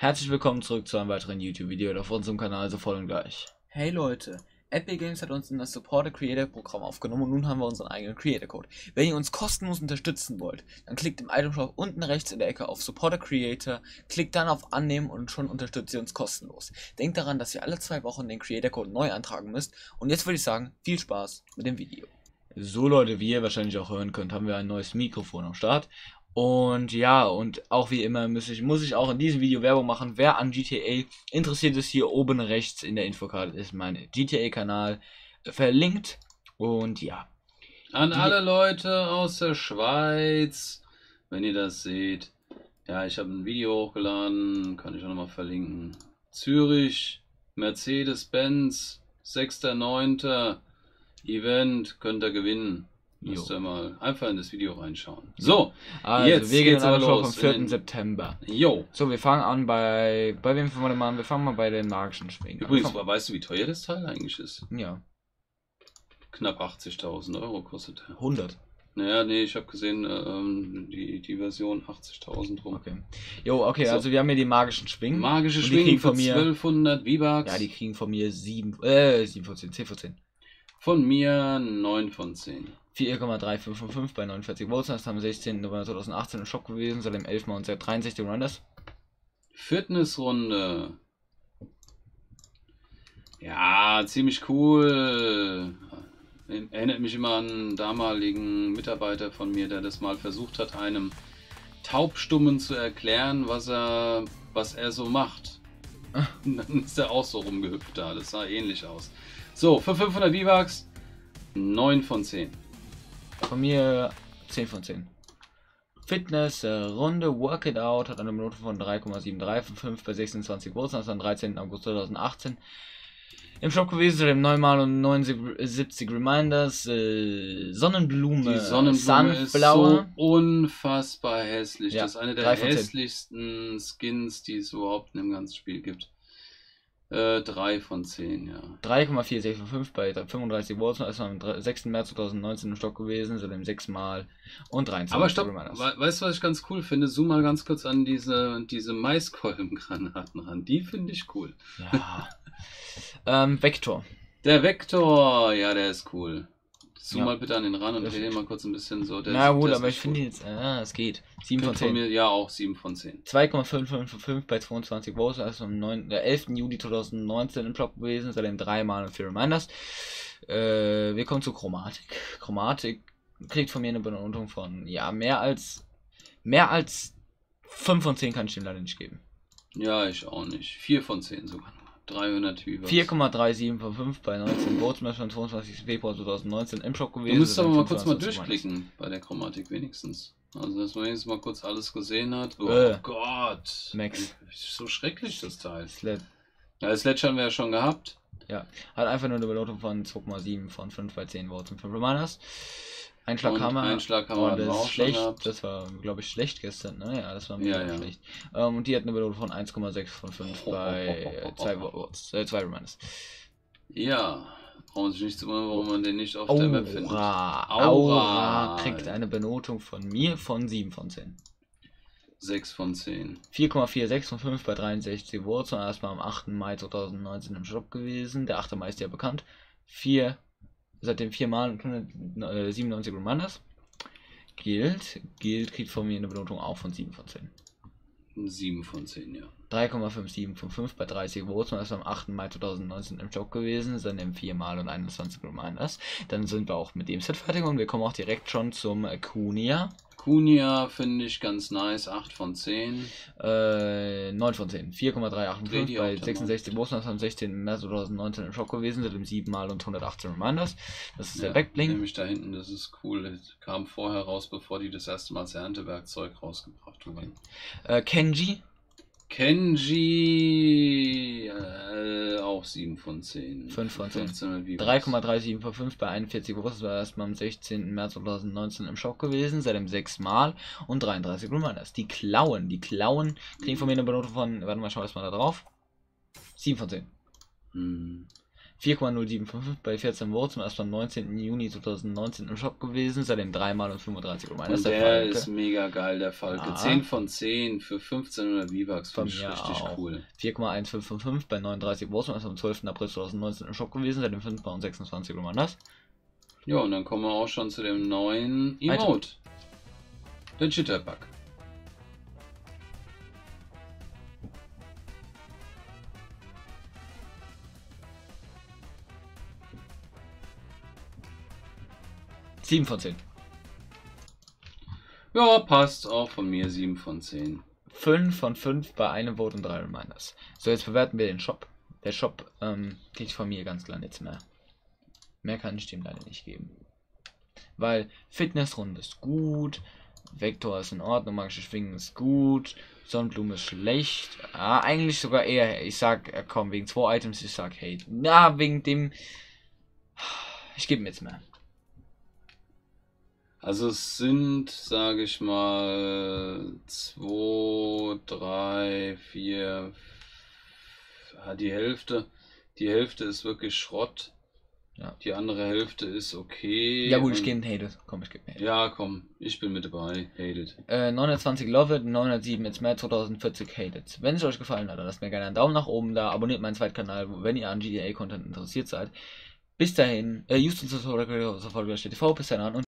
Herzlich willkommen zurück zu einem weiteren YouTube-Video auf unserem Kanal Sofort und Gleich. Hey Leute, Epic Games hat uns in das Supporter Creator Programm aufgenommen und nun haben wir unseren eigenen Creator Code. Wenn ihr uns kostenlos unterstützen wollt, dann klickt im Itemshop unten rechts in der Ecke auf Supporter Creator, klickt dann auf Annehmen und schon unterstützt ihr uns kostenlos. Denkt daran, dass ihr alle 2 Wochen den Creator Code neu antragen müsst und jetzt würde ich sagen, viel Spaß mit dem Video. So Leute, wie ihr wahrscheinlich auch hören könnt, haben wir ein neues Mikrofon am Start. Und ja, und auch wie immer muss ich auch in diesem Video Werbung machen. Wer an GTA interessiert ist, hier oben rechts in der Infokarte ist mein GTA-Kanal verlinkt. Und ja. An alle Leute aus der Schweiz, wenn ihr das seht. Ja, ich habe ein Video hochgeladen, kann ich auch nochmal verlinken. Zürich, Mercedes-Benz, 6.9. Event, könnt ihr gewinnen. Müsst ihr mal einfach in das Video reinschauen. So, also jetzt wir geht's aber los. Am 4. September. Jo. So, wir fangen an bei wem fangen wir mal an? Wir fangen mal bei den magischen Schwingen. Übrigens, weißt du, wie teuer das Teil eigentlich ist? Ja. Knapp 80.000 € kostet er. 100. Naja, nee, ich habe gesehen, die Version 80.000 rum. Okay. Jo, okay, so. Also wir haben hier die magischen Schwingen. Magische Schwingen kriegen von mir 1200 V-Bucks. Ja, die kriegen von mir 7 von 10, 10 von 10. Von mir 9 von 10. 4,35 von 5 bei 49 Votes. Das ist am 16. November 2018 im Shop gewesen, seit dem 11. und seit 63 Runders. Fitnessrunde. Ja, ziemlich cool. Erinnert mich immer an einen damaligen Mitarbeiter von mir, der das mal versucht hat, einem Taubstummen zu erklären, was er so macht. Und dann ist er auch so rumgehüpft da. Das sah ähnlich aus. So, für 500 V-Bucks 9 von 10. Von mir 10 von 10. Fitness, Runde, Work It Out hat eine Note von 3,73 von 5 bei 26 Votes. Das ist am 13. August 2018. Im Shop gewesen zu dem 9x79 Reminders. Sonnenblume. Die Sonnenblume ist so unfassbar hässlich. Ja, das ist eine der hässlichsten Skins, die es überhaupt in dem ganzen Spiel gibt. 3 von 10, ja. 3,46 von 5 bei 35 Votes. Das war am 6. März 2019 im Stock gewesen, so dem 6-mal und 23. Aber stopp, weißt du, was ich ganz cool finde? Zoom mal ganz kurz an diese Maiskolbengranaten ran. Die finde ich cool. Ja. Vektor. Der Vektor, ja, der ist cool. Zoom mal bitte an den ran und dreh den mal kurz ein bisschen so. Na gut, aber ich finde jetzt, es geht. 7 von 10. Ja, auch 7 von 10. 2,55 von 5 bei 22 Votes, also am 11. Juli 2019 im Shop gewesen, seitdem 3 mal und 4 Reminders. Wir kommen zu Chromatik. Chromatik kriegt von mir eine Benotung von, ja, mehr als 5 von 10 kann ich dem leider nicht geben. Ja, ich auch nicht. 4 von 10 sogar. 4,37 von 5 bei 19 Votes, am 22. Februar 2019 im Shop gewesen. Du müsst aber mal kurz mal durchklicken bei der Chromatik wenigstens. Also dass man jetzt mal kurz alles gesehen hat. Oh Gott. Max. So schrecklich das Teil. Sled. Ja, das Sledge haben wir ja schon gehabt. Ja, hat einfach nur eine Belotung von 2,7 von 5 bei 10 Votes und 5 Reminders. Einschlaghammer, das ist schlecht. Das war, glaube ich, schlecht gestern. Ne? Ja, das war mega schlecht. Und die hat eine Belohnung von 1,6 von 5 bei 2 Reminders. Ja, brauchen wir sich nicht zu wundern, warum man den nicht auf der Map findet. Aura kriegt eine Benotung von mir von 7 von 10. 6 von 10. 4,46 von 5 bei 63 Votes. Und erstmal am 8. Mai 2019 im Shop gewesen. Der 8. Mai ist ja bekannt. Seitdem 4 mal 197 Reminders. Guild kriegt von mir eine Benotung auch von 7 von 10. 7 von 10, ja. 3,57 von 5 bei 30 Votes. Das war am 8. Mai 2019 im Job gewesen. Seitdem 4 mal und 21 Reminders. Dann sind wir auch mit dem Set fertig und wir kommen auch direkt schon zum Kunia. Kunia finde ich ganz nice. 8 von 10. 9 von 10. 4,385 bei 66 Votes. Das war am 16. März 2019 im Shop gewesen. Seitdem 7 mal und 118 Reminders. Das ist der Backblink. Nämlich da hinten, das ist cool. Das kam vorher raus, bevor die das erste Mal das Erntewerkzeug rausgebracht haben. Kenji. Kenji, auch 7 von 10. 5 von 10. 3,37 von 5 bei 41 Votes. Das war erstmal am 16. März 2019 im Shop gewesen, seitdem 6 Mal und 33 Reminders. Die Klauen kriegen von mir eine Benotung von, warte mal, schau erstmal da drauf. 7 von 10. 4,0755 bei 14 Votes zum ersten am 19. Juni 2019 im Shop gewesen, seitdem 3 Mal und 35 Euro. Und der ist mega geil, der Falke. Ja. 10 von 10 für 1500 V-Bucks, finde ich richtig auch. Cool. 4,1555 bei 39 Votes zum ersten am 12. April 2019 im Shop gewesen, seitdem 5 Mal und 26 Euro. Ja, und dann kommen wir auch schon zu dem neuen Emote. Der Jitterbug. (7 von 10). Ja, passt. Auch von mir 7 von 10. 5 von 5 bei einem Vote und 3 Reminders. So, jetzt bewerten wir den Shop. Der Shop kriegt von mir ganz klar nichts mehr. Mehr kann ich dem leider nicht geben. Weil Fitnessrunde ist gut, Vektor ist in Ordnung, magische Schwingen ist gut, Sonnenblume ist schlecht. Ah, eigentlich sogar eher, ich sag, komm, wegen 2 Items, ich sag, hey, na, wegen dem... Ich gebe ihm jetzt mehr. Also es sind, sage ich mal, 2, 3, 4, die Hälfte ist wirklich Schrott, ja. Die andere Hälfte ist okay. Ja gut, ich gebe Hated, komm, ich gebe Hated. Ja komm, ich bin mit dabei, Hated. 920 Love It, 907 It's Mad, 2040 Hated. Wenn es euch gefallen hat, dann lasst mir gerne einen Daumen nach oben da, abonniert meinen Zweitkanal, wenn ihr an GTA-Content interessiert seid. Bis dahin, Justin Sofort und Gleich steht TV, bis dann an und